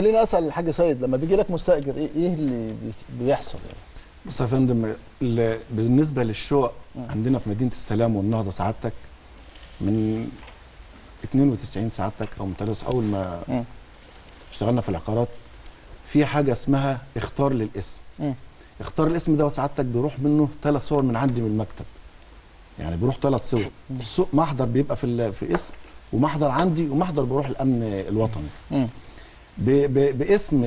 خليني اسال الحاج سيد، لما بيجي لك مستاجر ايه اللي بيحصل يعني؟ بص يا فندم، بالنسبه للشقق عندنا في مدينه السلام والنهضه سعادتك من 92 سعادتك او من 3، اول ما اشتغلنا في العقارات في حاجه اسمها اختار للاسم. اختار الاسم ده سعادتك بيروح منه 3 صور من عندي من المكتب، يعني بيروح 3 صور، محضر بيبقى في اسم، ومحضر عندي، ومحضر بيروح الامن الوطني. باسم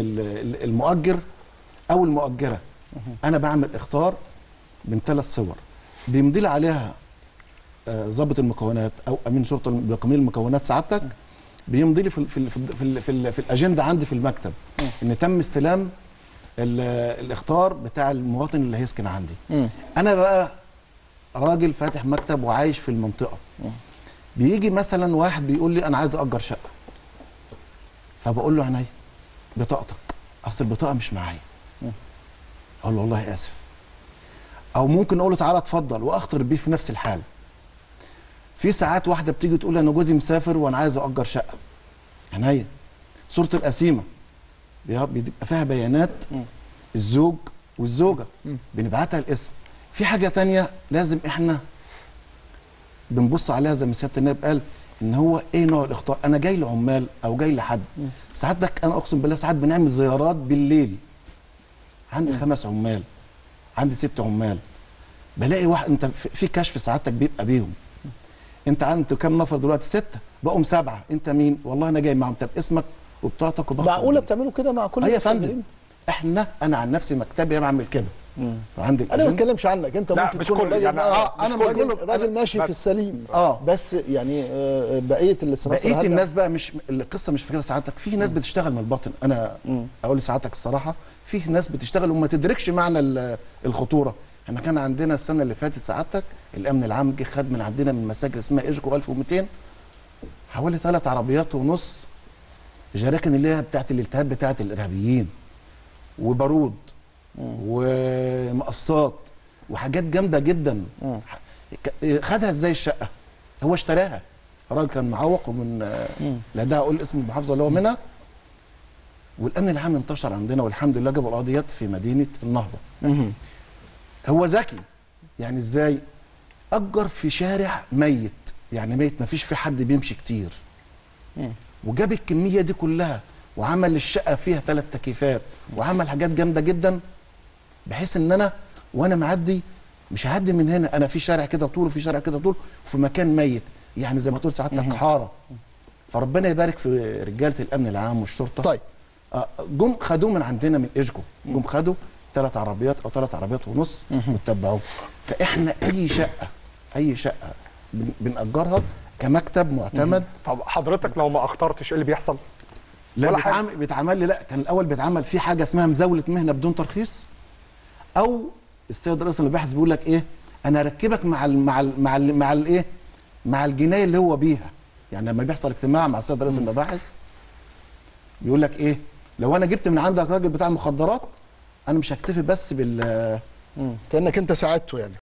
المؤجر او المؤجره انا بعمل اختار من 3 صور بيمضي عليها ضابط المكونات او امين شرطه بقميل المكونات سعادتك، بيمضي لي في في في في, في الاجنده عندي في المكتب ان تم استلام الاختار بتاع المواطن اللي هيسكن عندي. انا بقى راجل فاتح مكتب وعايش في المنطقه، بيجي مثلا واحد بيقول لي انا عايز اجر شقه، فبقول له عينيا بطاقتك، اصل البطاقه مش معايا، اقول له والله اسف، او ممكن اقول له تعالى اتفضل واخطر بيه في نفس الحال. في ساعات واحده بتيجي تقول انا جوزي مسافر وانا عايز اجر شقه، عينيا صوره القسيمه بيبقى فيها بيانات الزوج والزوجه بنبعتها الاسم. في حاجه تانية لازم احنا بنبص عليها زي ما سياده النائب قال، ان هو ايه نوع الاختيار، انا جاي لعمال او جاي لحد. ساعتك انا اقسم بالله ساعات بنعمل زيارات بالليل، عندي 5 عمال، عندي 6 عمال، بلاقي واحد انت في كشف ساعتك بيبقى بيهم، انت عندك كام نفر دلوقتي؟ 6، بقوا 7، انت مين؟ والله انا جاي معاهم. طب اسمك وبطاقتك وبطاقتك. معقوله بتعملوا كده مع كل الناس؟ انا عن نفسي مكتبي بعمل كده. عندي انا ما بتكلمش عنك انت، ممكن تكون راجل يعني انا مش راجل ماشي في السليم، بس يعني بقيه اللي بقيه الناس بقى، مش القصه مش في كده سعادتك. في ناس بتشتغل من الباطن، انا اقول لسعادتك الصراحه في ناس بتشتغل وما تدركش معنى الخطوره. احنا كان عندنا السنه اللي فاتت سعادتك الامن العام جه خد من عندنا من مساجر اسمها ايجكو 1200 حوالي 3 عربيات ونص جراكن اللي هي بتاعت الالتهاب بتاعت الارهابيين، وبارود ومقصات وحاجات جامده جدا. خدها ازاي الشقه؟ هو اشتراها راجل كان معوق ومن لا ده اقول اسم المحافظه اللي هو منها، والامن العام انتشر عندنا والحمد لله جابوا القضيات في مدينه النهضه. هو ذكي يعني ازاي؟ اجر في شارع ميت، يعني ميت ما فيش في حد بيمشي كتير، وجاب الكميه دي كلها وعمل الشقه فيها 3 تكييفات وعمل حاجات جامده جدا، بحيث ان انا وانا معدي مش هعدي من هنا، انا في شارع كده طول وفي شارع كده طول وفي مكان ميت، يعني زي ما تقول سعادتك حاره. فربنا يبارك في رجاله الامن العام والشرطه. طيب جم خدوه من عندنا من ايجكو، جم خدوا 3 عربيات او 3 عربيات ونص واتبعوه. فاحنا اي شقه بنأجرها كمكتب معتمد. طب حضرتك لو ما اخترتش ايه اللي بيحصل؟ لا بيتعمل لي، لا كان الاول بيتعمل في حاجه اسمها مزاوله مهنه بدون ترخيص، او السيد رئيس الباحث بيقول لك ايه، انا هركبك مع ال مع ال مع ال مع الايه مع الجنايه اللي هو بيها. يعني لما بيحصل اجتماع مع السيد رئيس المباحث بيقول لك ايه، لو انا جبت من عندك راجل بتاع مخدرات انا مش هكتفي بس كانك انت ساعدته يعني.